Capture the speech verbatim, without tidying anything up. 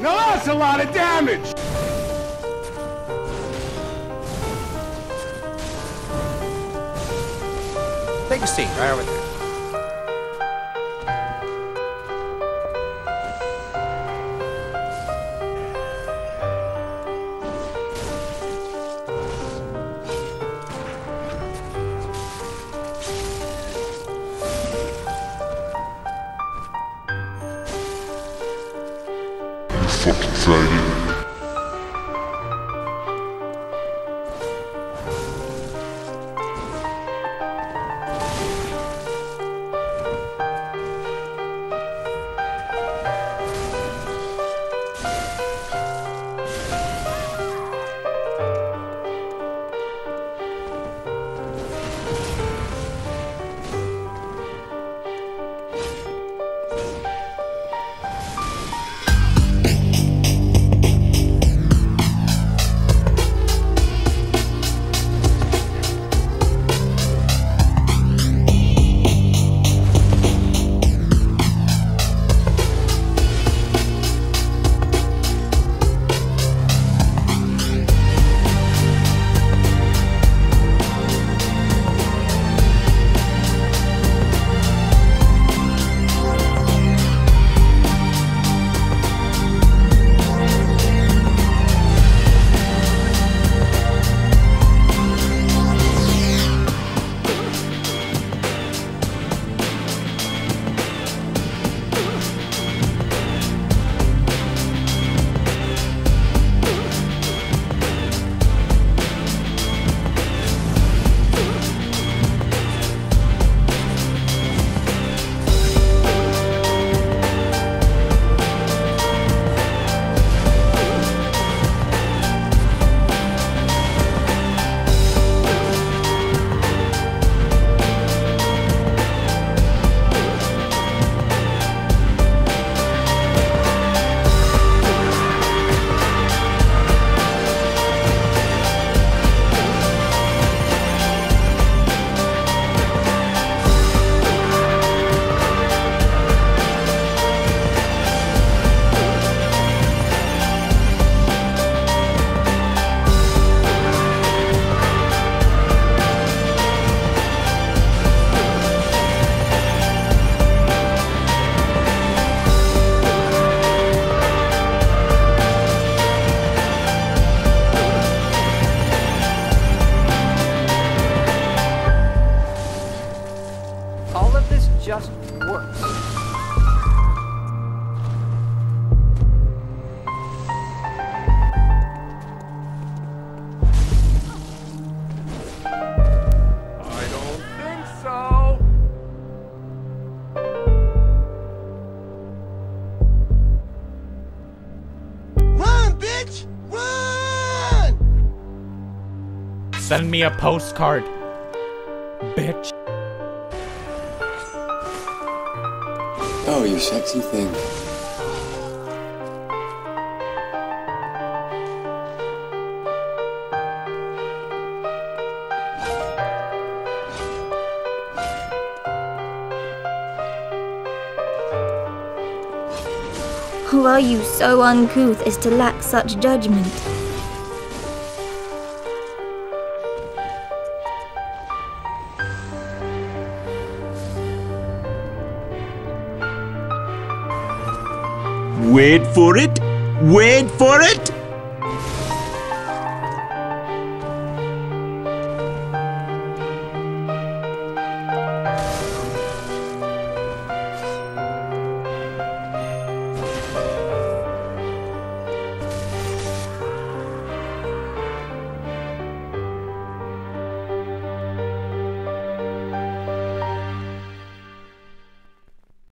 Now that's a lot of damage! Take a seat right over there. Fucking exciting. Just works. I don't think so. Run, bitch! Run! Send me a postcard, bitch. Oh, you sexy thing. Who are you so uncouth as to lack such judgment? Wait for it! Wait for it!